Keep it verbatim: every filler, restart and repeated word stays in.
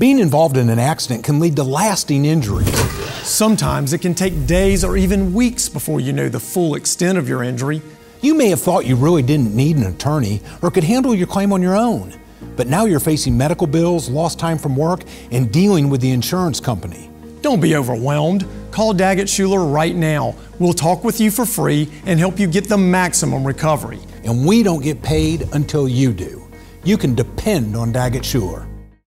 Being involved in an accident can lead to lasting injuries. Sometimes it can take days or even weeks before you know the full extent of your injury. You may have thought you really didn't need an attorney or could handle your claim on your own, but now you're facing medical bills, lost time from work, and dealing with the insurance company. Don't be overwhelmed. Call Daggett Shuler right now. We'll talk with you for free and help you get the maximum recovery. And we don't get paid until you do. You can depend on Daggett Shuler.